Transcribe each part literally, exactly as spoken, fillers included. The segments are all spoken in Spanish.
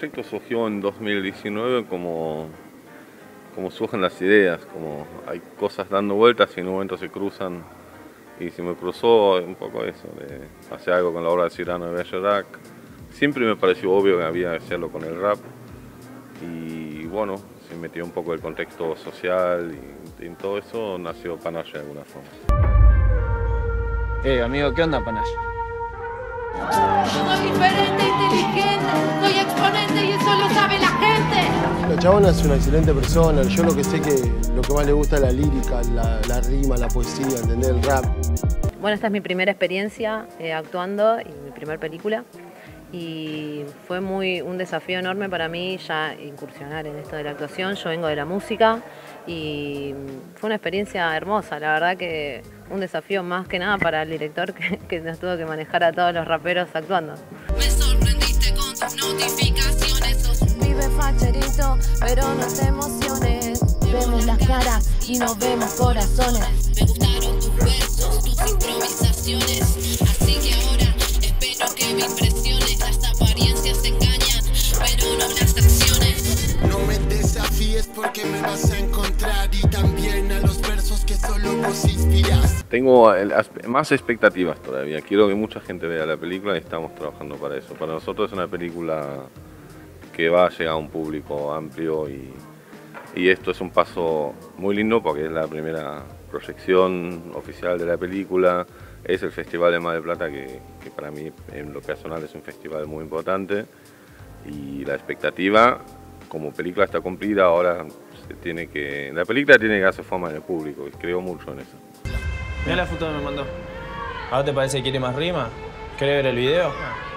proyecto surgió en dos mil diecinueve como, como surgen las ideas, como hay cosas dando vueltas y en un momento se cruzan. Y se me cruzó un poco eso, de hacer algo con la obra de Cyrano de Bergerac. Siempre me pareció obvio que había que hacerlo con el rap. Y bueno, se metió un poco el contexto social y en todo eso nació Panache de alguna forma. Eh, amigo, ¿qué onda Panache? Soy diferente, inteligente, soy exponente y eso lo sabe la gente. La chabona es una excelente persona, yo lo que sé que lo que más le gusta es la lírica, la, la rima, la poesía, entender el rap. Bueno, esta es mi primera experiencia eh, actuando y mi primera película. Y fue muy un desafío enorme para mí ya incursionar en esto de la actuación. Yo vengo de la música y fue una experiencia hermosa. La verdad que un desafío más que nada para el director que, que nos tuvo que manejar a todos los raperos actuando. Me sorprendiste con tus notificaciones. Sos un pibe facherito, pero no te emociones. Vemos las caras y no vemos corazones. Me gustaron tus versos, tus improvisaciones. Así que ahora espero que me impresiones. Porque me vas a encontrar y también a los versos que solo vos inspirás. Tengo más expectativas todavía, quiero que mucha gente vea la película y estamos trabajando para eso. Para nosotros es una película que va a llegar a un público amplio y, y esto es un paso muy lindo porque es la primera proyección oficial de la película. Es el Festival de Mar de Plata que, que para mí en lo personal es un festival muy importante y la expectativa como película está cumplida, ahora se tiene que... La película tiene que hacer fama en el público, y creo mucho en eso. Mirá la foto que me mandó. ¿A vos te parece que quiere más rima? ¿Querés ver el video? No.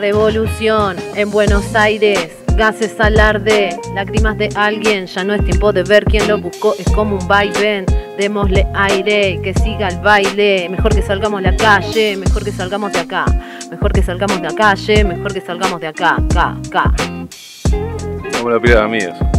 Revolución en Buenos Aires, gases alarde, lágrimas de alguien, ya no es tiempo de ver quién lo buscó, es como un vaivén, démosle aire, que siga el baile, mejor que salgamos a la calle, mejor que salgamos de acá, mejor que salgamos de la calle, mejor que salgamos de acá, acá, acá. No me lo pidas a mí eso.